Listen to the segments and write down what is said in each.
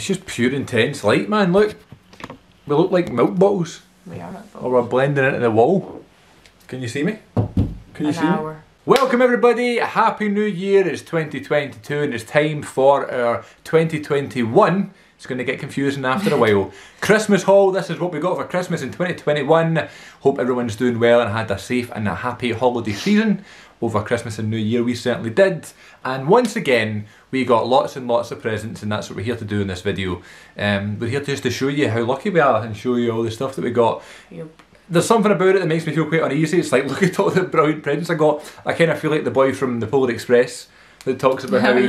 It's just pure intense light, man. Look, we look like milk bottles. We are milk bottles. Or we're blending into the wall. Can you see me? Can you see me? Welcome everybody, happy new year. It's 2022 and it's time for our 2021. It's going to get confusing after a while. Christmas haul, this is what we got for Christmas in 2021. Hope everyone's doing well and had a safe and a happy holiday season over Christmas and New Year. We certainly did. And once again, we got lots and lots of presents, and that's what we're here to do in this video. We're here just to show you how lucky we are and show you all the stuff that we got. Yep. There's something about it that makes me feel quite uneasy. It's like, look at all the brilliant presents I got. I kind of feel like the boy from the Polar Express that talks about how he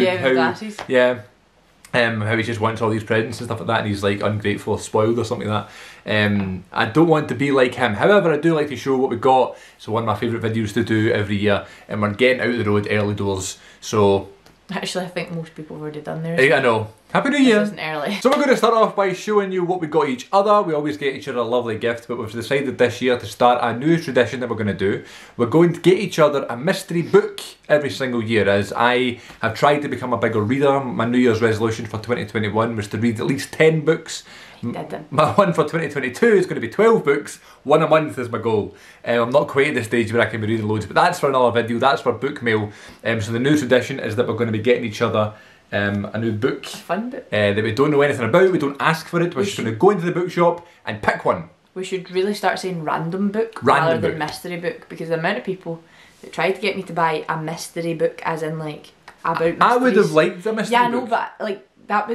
just wants all these presents and stuff like that, and he's like ungrateful, spoiled or something like that. I don't want to be like him. However, I do like to show what we got. So one of my favourite videos to do every year, and we're getting out of the road early doors. So actually, I think most people have already done theirs. I know. Happy New Year! This isn't early. So we're going to start off by showing you what we got each other. We always get each other a lovely gift, but we've decided this year to start a new tradition that we're going to do. We're going to get each other a mystery book every single year, as I have tried to become a bigger reader. My New Year's resolution for 2021 was to read at least 10 books. My one for 2022 is going to be 12 books, one a month is my goal. I'm not quite at the stage where I can be reading loads, but that's for another video, that's for book mail. So the new tradition is that we're going to be getting each other a new book, that we don't know anything about, we don't ask for it, we're just going to go into the bookshop and pick one. We should really start saying random book rather than mystery book, because the amount of people that tried to get me to buy a mystery book, as in like, about mysteries. I would have liked a mystery book. Yeah, I know, but like,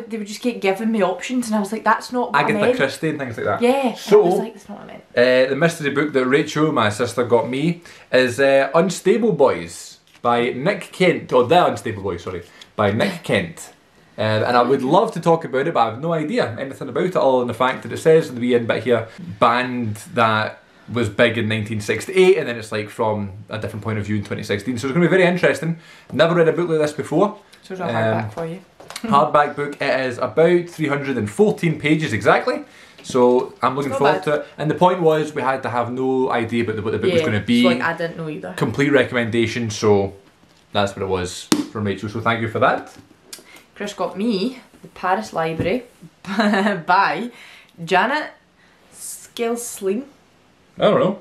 they would just keep giving me options, and I was like, that's not what I meant. Agatha Christie and things like that. Yeah, so, I was like, that's not what I meant. The mystery book that Rachel, my sister, got me is Unstable Boys by Nick Kent, or The Unstable Boys, sorry, by Nick Kent. And I would love to talk about it, but I have no idea anything about it other than the fact that it says in the wee end bit here, band that was big in 1968, and then it's like from a different point of view in 2016. So it's going to be very interesting. Never read a book like this before. So it's a hardback for you. Hardback book. It is about 314 pages exactly. So I'm looking forward to it. And the point was we had to have no idea about what the book was going to be. So like, I didn't know either. Complete recommendation. So that's what it was from Rachel. So thank you for that. Chris got me The Paris Library by Janet Skilsling. I don't know.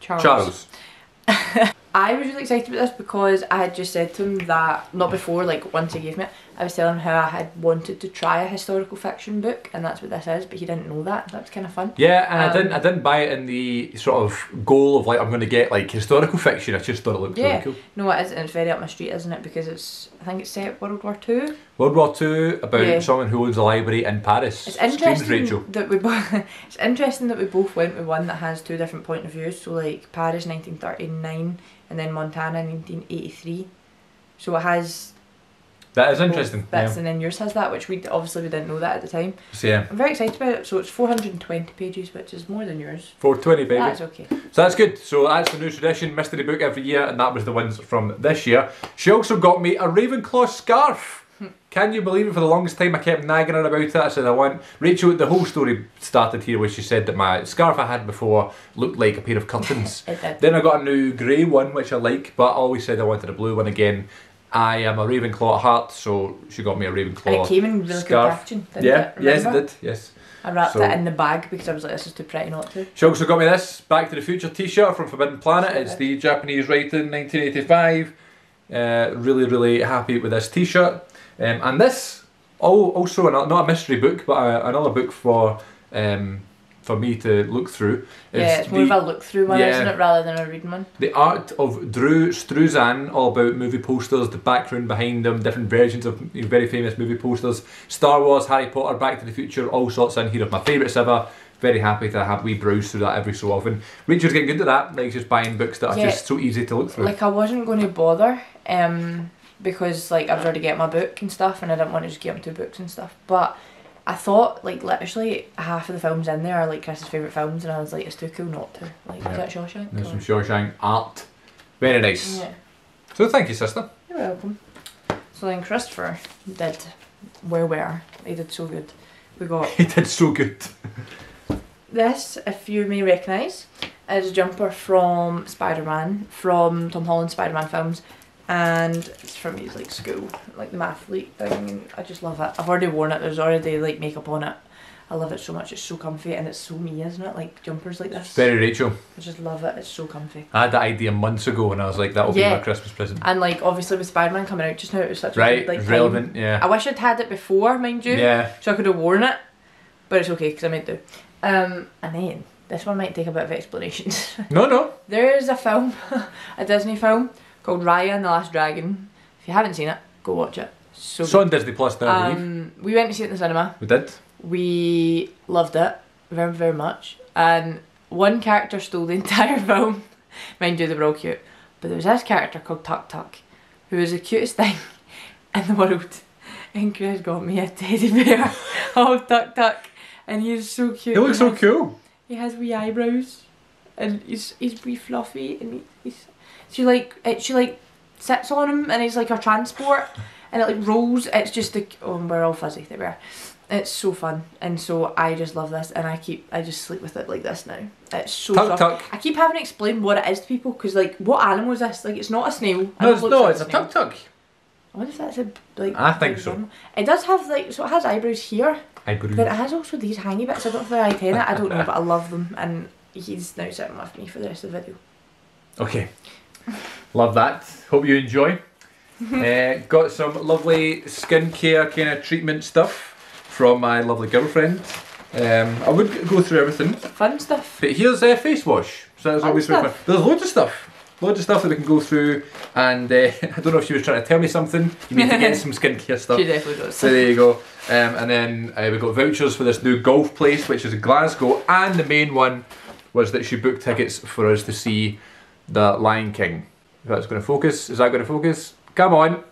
Charles. I was really excited about this because I had just said to him that, not before, like once he gave me it, I was telling him how I had wanted to try a historical fiction book, and that's what this is, but he didn't know that. That was kind of fun. Yeah, and I didn't buy it in the sort of goal of like, I'm going to get like historical fiction. I just thought it looked really cool. No, it is, and it's very up my street, isn't it? Because it's, I think it's set World War II. World War II, about someone who owns a library in Paris. It's interesting that we it's interesting that we both went with one that has two different point of views. So like Paris 1939. And then Montana 1983, so it has. That is interesting. Bits, and then yours has that, which we obviously didn't know that at the time. So yeah, I'm very excited about it. So it's 420 pages, which is more than yours. 420, baby. That's okay. So that's good. So that's the new tradition, mystery book every year, and that was the ones from this year. She also got me a Ravenclaw scarf. Can you believe it? For the longest time I kept nagging her about it. I said I want... Rachel, the whole story started here where she said that my scarf I had before looked like a pair of curtains. It did. Then I got a new grey one, which I like, but I always said I wanted a blue one again. I am a Ravenclaw at heart, so she got me a Ravenclaw scarf. It came in really good packaging, didn't it? Yes, it did, yes. I wrapped it in the bag because I was like, this is too pretty not to. She also got me this Back to the Future t-shirt from Forbidden Planet. It's the Japanese writing, 1985. Really, really happy with this t-shirt. And this, also not a mystery book, but another book for me to look through. Yeah, it's more of a look-through one, isn't it, rather than a reading one. The art of Drew Struzan, all about movie posters, the background behind them, different versions of very famous movie posters. Star Wars, Harry Potter, Back to the Future, all sorts in here of my favourites ever. Very happy to have wee browse through that every so often. Rachel's getting good at that, like just buying books that are just so easy to look through. Like I wasn't going to bother. Because like I was already getting my book and stuff, and I didn't want to just get them two books and stuff. But I thought like literally half of the films in there are like Chris's favourite films, and I was like, it's too cool not to. Like, is that Shawshank? There's some Shawshank art. Very nice. Yeah. So thank you, sister. You're welcome. So then Christopher did he did so good. We got he did so good. This, if you may recognise, is a jumper from Spider-Man, from Tom Holland's Spider-Man films. and it's from his like school, like the math leak thing, and I just love it. I've already worn it, there's already like makeup on it. I love it so much, it's so comfy, and it's so me, isn't it? Like jumpers like this. It's very Rachel. I just love it, it's so comfy. I had that idea months ago and I was like, that'll be my Christmas present. And like obviously with Spider-Man coming out just now, it was such a good, like, relevant time. I wish I'd had it before, mind you. Yeah. So I could have worn it, but it's okay because I might do. And then, this one might take a bit of explanation. No, no. There is a film, a Disney film, called Raya and the Last Dragon. If you haven't seen it, go watch it. So it's on Disney Plus now, I believe. We went to see it in the cinema. We did. We loved it very, very much, and one character stole the entire film. Mind you, they were all cute, but there was this character called Tuk Tuk, who was the cutest thing in the world, and Chris got me a teddy bear of Tuk Tuk, and he's so cute. He looks so cool. He has wee eyebrows, and he's wee fluffy, and she like sits on him, and he's like her transport, and it like rolls. It's just the we're all fuzzy. They were. It's so fun, and so I just love this, and I just sleep with it like this now. It's so Tuk Tuk. I keep having to explain what it is to people, because like, what animal is this? Like, it's not a snail. No, it's not. It's a Tuk Tuk. I wonder if that's a like. I think so. It does have like, so it has eyebrows here. Eyebrows. But it has also these hangy bits. I don't know if they're antenna. I don't know, but I love them, and he's now sitting with me for the rest of the video. Okay, love that. Hope you enjoy. Got some lovely skincare kind of treatment stuff from my lovely girlfriend. I would go through everything. Fun stuff. But here's a face wash. So that's always really fun. There's loads of stuff. Loads of stuff that we can go through, and I don't know if she was trying to tell me something. You need to get some skincare stuff. She definitely does. So there you go. And then we got vouchers for this new golf place, which is in Glasgow, and the main one was that she booked tickets for us to see the Lion King. If that's going to focus. Is that going to focus? Come on.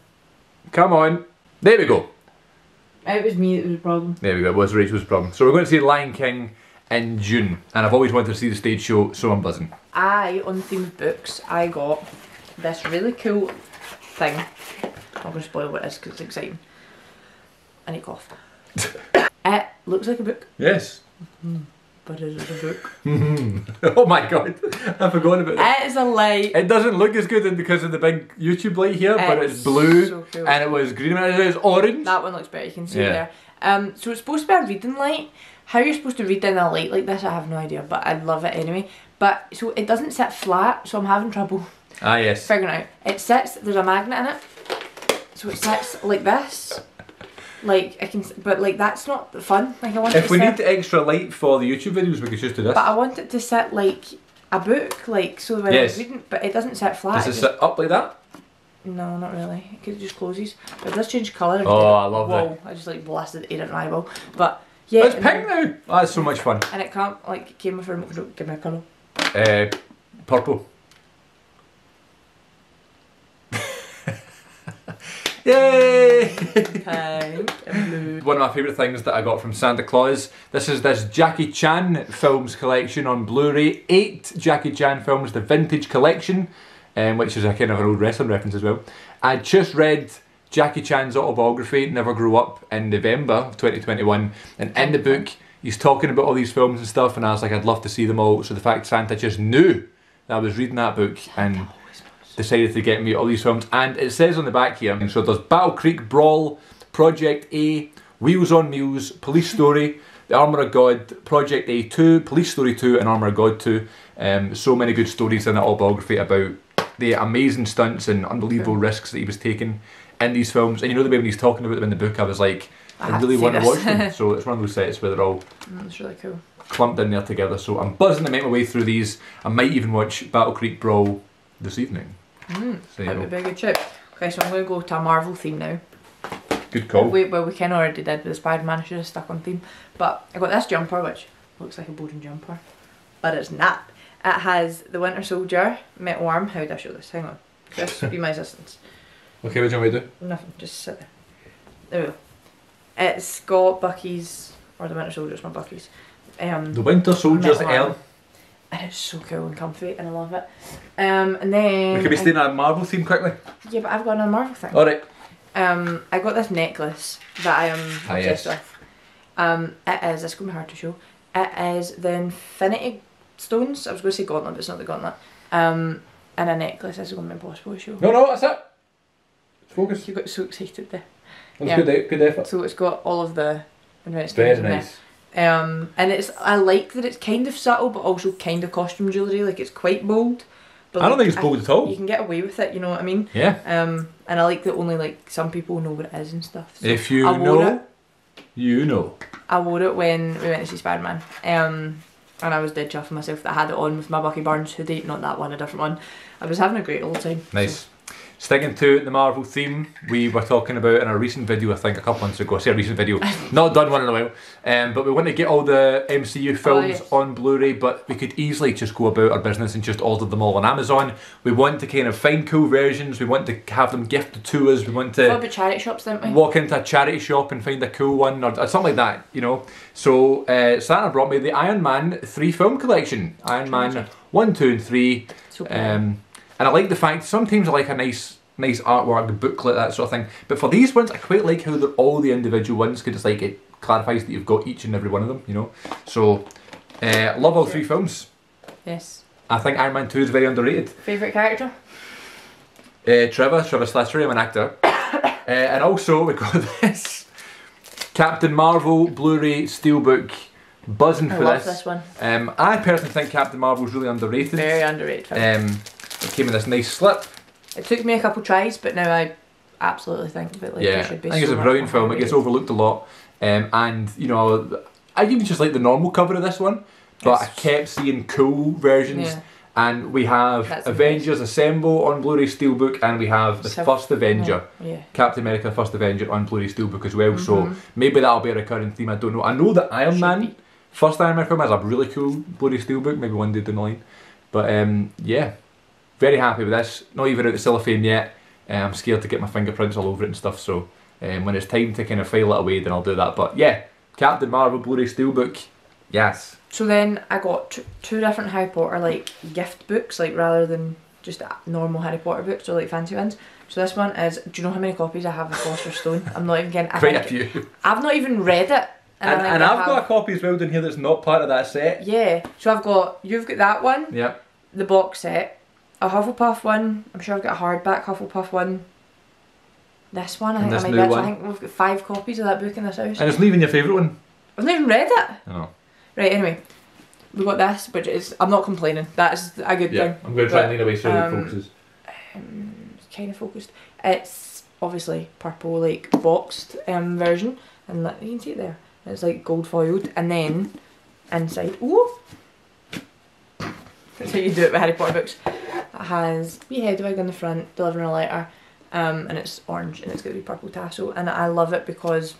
Come on. There we go. It was me that was the problem. There we go, it was Rachel's problem. So we're going to see Lion King in June, and I've always wanted to see the stage show, so I'm buzzing. On Themed Books, I got this really cool thing. I'm not going to spoil what it is because it's exciting. And it coughed. It looks like a book. Yes. Mm-hmm. But it is a book. Mm-hmm. Oh my god, I forgot about that. It is a light. It doesn't look as good because of the big YouTube light here, but it's blue, so cool. And it was green and it was orange. That one looks better, you can see it there. So it's supposed to be a reading light. How you're supposed to read in a light like this, I have no idea, but I love it anyway. But, so it doesn't sit flat, so I'm having trouble figuring out. It sits, there's a magnet in it, so it sits like this. Like I can, but like that's not fun. Like I want. If we need extra light for the YouTube videos, we could just do this. But I want it to sit like a book, like so when I read it. But it doesn't sit flat. Does it sit up like that? No, not really. Because it just closes. But it does change colour. Oh, I love that. I just like blasted air at my eyeball. But yeah, it's pink now. Oh, that's so much fun. And it can't like it came with a remote control. Give me a colour. Purple. Yay! One of my favourite things that I got from Santa Claus, this is this Jackie Chan films collection on Blu-ray. 8 Jackie Chan films, the vintage collection, which is a kind of an old wrestling reference as well. I just read Jackie Chan's autobiography, Never Grew Up, in November of 2021, and in the book he's talking about all these films and stuff, and I was like, I'd love to see them all. So the fact Santa just knew that I was reading that book and decided to get me all these films, and it says on the back here, and so there's Battle Creek Brawl, Project A, Wheels on Mules, Police Story, the Armour of God, Project A 2, Police Story 2 and Armour of God 2. So many good stories in that autobiography about the amazing stunts and unbelievable risks that he was taking in these films, and you know the way when he's talking about them in the book I was like, I really want to watch them. So it's one of those sets where they're all really cool clumped in there together, so I'm buzzing to make my way through these. I might even watch Battle Creek Brawl this evening. So that would be a good trip. Okay, so I'm going to go to a Marvel theme now. Good call. Well, we kind of already did with Spider-Man, I should have stuck on theme. But I got this jumper, which looks like a Boden jumper, but it's not. It has the Winter Soldier, metal arm. How would I show this? Hang on. Chris, be my assistance. Okay, what do you want me to do? Nothing, just sit there. There we go. It's got Bucky's, or the Winter Soldier's, not Bucky's. The Winter Soldier's L. And it's so cool and comfy, and I love it. And then we could be staying on a Marvel theme quickly. Yeah, but I've got another Marvel thing. All right. I got this necklace that I am obsessed with. It is. It's going to be hard to show. It is the Infinity Stones. I was going to say gauntlet, but it's not the gauntlet. And a necklace. This is going to be impossible to show. No, no, that's it. focus. You got so excited there. It was good effort. So it's got all of the inventions in there. And it's, I like that it's kind of subtle but also kind of costume jewellery, like it's quite bold. But I don't think it's bold at all. You can get away with it, you know what I mean? Yeah. And I like that only like some people know what it is and stuff. So if you know, you know. I wore it when we went to see Spider-Man. And I was dead chuffing myself that I had it on with my Bucky Barnes hoodie, not that one, a different one. I was having a great old time. Nice. So. Sticking to the Marvel theme, we were talking about in a recent video, I think a couple months ago, I say a recent video, not done one in a while, but we want to get all the MCU films on Blu-ray, but we could easily just go about our business and just order them all on Amazon. We want to kind of find cool versions, we want to have them gifted to us, we want to charity shops, didn't we? Walk into a charity shop and find a cool one, or something like that, you know. So Santa brought me the Iron Man 3 film collection, Iron Man 1, 2 and 3. And I like the fact, sometimes I like a nice artwork, booklet, that sort of thing. But for these ones, I quite like how they're all the individual ones, because it's like, it clarifies that you've got each and every one of them, you know. So, love all three films. Yes. I think Iron Man 2 is very underrated. Favourite character? Trevor Slattery, I'm an actor. And also, we got this. Captain Marvel Blu-ray Steelbook. Buzzing for this. I love this one. I personally think Captain Marvel is really underrated. Very underrated film. It came in this nice slip. It took me a couple tries, but now I absolutely think that like it should be. I think it's a brilliant film. It gets overlooked a lot, and you know, I even just like the normal cover of this one, but I kept seeing cool versions. Yeah. And we have Avengers Assemble on Blu-ray Steelbook, and we have the First Avenger, Captain America: First Avenger on Blu-ray Steelbook as well. So maybe that'll be a recurring theme. I don't know. I know that Iron Man, first Iron Man film, has a really cool Blu-ray Steelbook. Maybe one day down the line, but yeah. Very happy with this, not even out the cellophane yet. I'm scared to get my fingerprints all over it and stuff, so when it's time to kind of file it away, then I'll do that. But yeah, Captain Marvel Blu-ray Steelbook, yes. So then I got two different Harry Potter like gift books, like rather than just normal Harry Potter books or like fancy ones. So this one is, do you know how many copies I have of Philosopher's Stone? I'm not even getting quite a few. I've not even read it. And I've got a copy as well down here that's not part of that set. Yeah, so I've got, you've got that one, the box set, a Hufflepuff one, I'm sure I've got a hardback Hufflepuff one. This one, I think I think we've got 5 copies of that book in this house. And it's not even your favourite one. I've not even read it. Oh. Right, anyway, we got this, which is, I'm not complaining, that's a good thing. I'm going to try and lean away so it focuses. It's kind of focused. It's obviously purple, like boxed version, and you can see it there. It's like gold foiled, and then inside, ooh! That's how you do it with Harry Potter books. It has wee Hedwig on the front, delivering a letter, and it's orange and it's got a wee purple tassel, and I love it because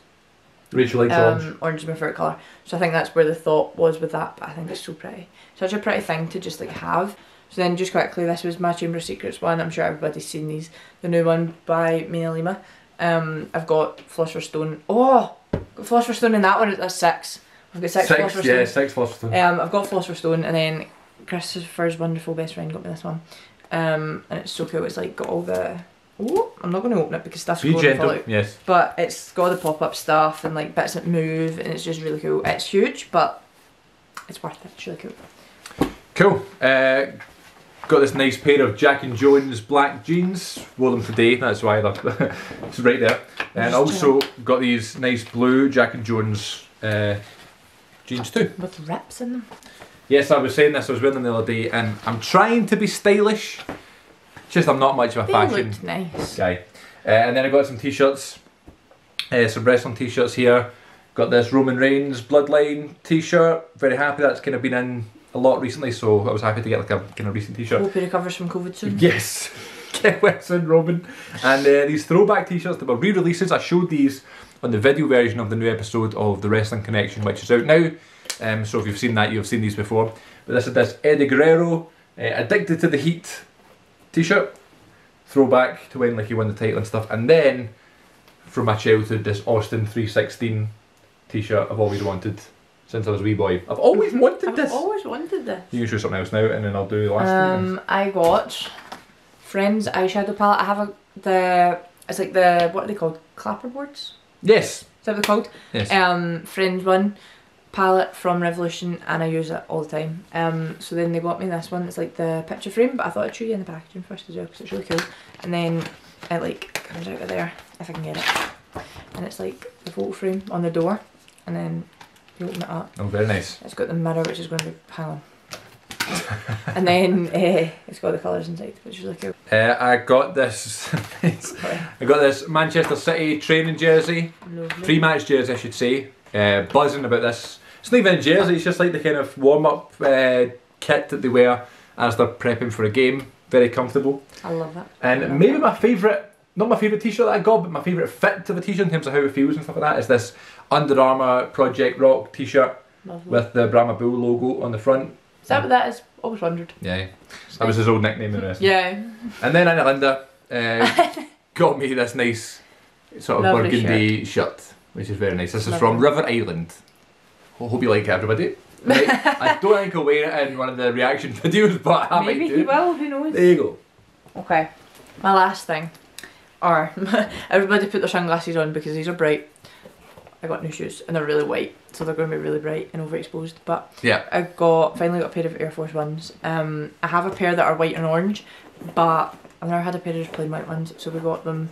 Rachel likes orange. Orange is my favourite colour, so I think that's where the thought was with that, but I think it's so pretty. Such a pretty thing to just like have. So then just quickly, this was my Chamber of Secrets one, I'm sure everybody's seen these, the new one by Mina Lima. I've got Philosopher's Stone, got Philosopher's Stone in that one, that's 6. I've got 6 Philosopher's Stone. 6 Philosopher's Stone. I've got Philosopher's Stone, and then Christopher's wonderful best friend got me this one, and it's so cool. It's like got all the I'm not going to open it because stuff's going to fall out. Yes. But it's got the pop-up stuff and like bits that move, and it's just really cool. It's huge, but it's worth it. It's really cool. Cool. Got this nice pair of Jack and Jones black jeans. Wore them today. That's why they're it's right there. And also got these nice blue Jack and Jones jeans too, with rips in them. Yes, I was saying this, I was wearing them the other day, and I'm trying to be stylish, just I'm not much of a fashion guy. And then I got some t-shirts, some wrestling t-shirts here. Got this Roman Reigns Bloodline t-shirt, very happy, that's kind of been in a lot recently, so I was happy to get like a kind of recent t-shirt. Hope he recovers from COVID soon. Yes, get well soon, Roman. And these throwback t-shirts that were re-releases, I showed these on the video version of the new episode of The Wrestling Connection, which is out now. So if you've seen that, you've seen these before. But this is this Eddie Guerrero Addicted to the Heat t-shirt. Throwback to when like he won the title and stuff. And then, from my childhood, this Austin 3:16 t-shirt I've always wanted since I was a wee boy. I've always wanted this! I've always wanted this! You can show something else now and then I'll do the last thing. I got Friends eyeshadow palette. I have it's like the, what are they called? Clapperboards? Yes! Is that what they're called? Yes. Friends one palette from Revolution, and I use it all the time. So then they got me this one, it's like the picture frame, but I thought I'd show you in the packaging first as well because it's really cool. And then it like comes out of there if I can get it, and it's like the vault frame on the door, and then you open it up. Oh, very nice. It's got the mirror, which is going to be panel. And then it's got the colours inside, which is really cool. I got this. I got this Manchester City training jersey, pre-match jersey I should say. Buzzing about this. It's not even a jersey, it's just like the kind of warm-up kit that they wear as they're prepping for a game. Very comfortable. I love that. And love maybe that. My favourite, not my favourite t-shirt that I got, but my favourite fit to the t-shirt in terms of how it feels and stuff like that is this Under Armour Project Rock t-shirt with the Brahma Bull logo on the front. Is that what that is? Always wondered. Yeah, that was his old nickname in the rest. Yeah. And then Anna Linda got me this nice sort of burgundy shirt, which is very nice. This is from River Island. Hope you like it, everybody. Right. I don't think I'll wear it in one of the reaction videos, but I might do. Maybe he will, who knows. There you go. Okay, my last thing. Or, everybody put their sunglasses on because these are bright. I got new shoes and they're really white, so they're going to be really bright and overexposed, but yeah. I finally got a pair of Air Force Ones. I have a pair that are white and orange, but I've never had a pair of just plain white ones, so we got them.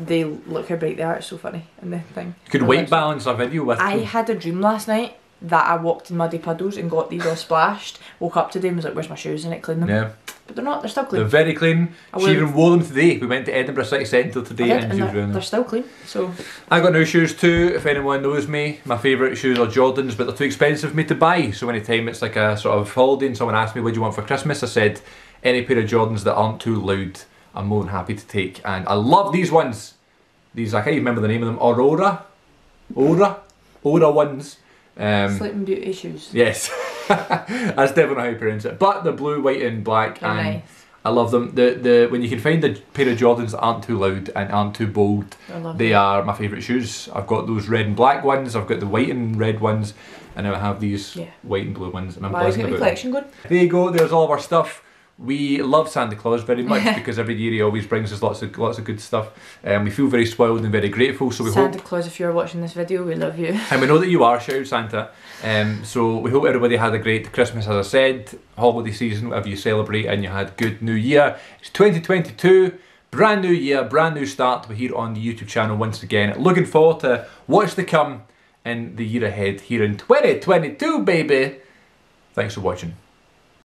They look how bright they are, it's so funny. And the thing. You could white balance a video with them. I had a dream last night that I walked in muddy puddles and got these all splashed, woke up today and was like, where's my shoes? And it cleaned them. Yeah. But they're not, they're still clean. They're very clean. She even wore them today. We went to Edinburgh City Centre today and she was wearing them. They're still clean, so. I got new shoes too, if anyone knows me. My favourite shoes are Jordans, but they're too expensive for me to buy. So anytime it's like a sort of holiday and someone asked me, what do you want for Christmas? I said, any pair of Jordans that aren't too loud, I'm more than happy to take. And I love these ones. These, I can't even remember the name of them. Aurora? Aura ones. Sleeping Beauty shoes. Yes, that's definitely how you pronounce it. But they're blue, white, and black, and nice. I love them. When you can find a pair of Jordans that aren't too loud and aren't too bold, they are my favourite shoes. I've got those red and black ones. I've got the white and red ones, and now I have these white and blue ones, and I'm buzzing about collection them. Good. There you go. There's all of our stuff. We love Santa Claus very much because every year he always brings us lots of good stuff, and we feel very spoiled and very grateful. So we hope Santa Claus, if you're watching this video, we love you, and we know that you are. Shout out Santa! So we hope everybody had a great Christmas, as I said, holiday season, whatever you celebrate, and you had a good New Year. It's 2022, brand new year, brand new start. We're here on the YouTube channel once again. Looking forward to what's to come in the year ahead here in 2022, baby. Thanks for watching.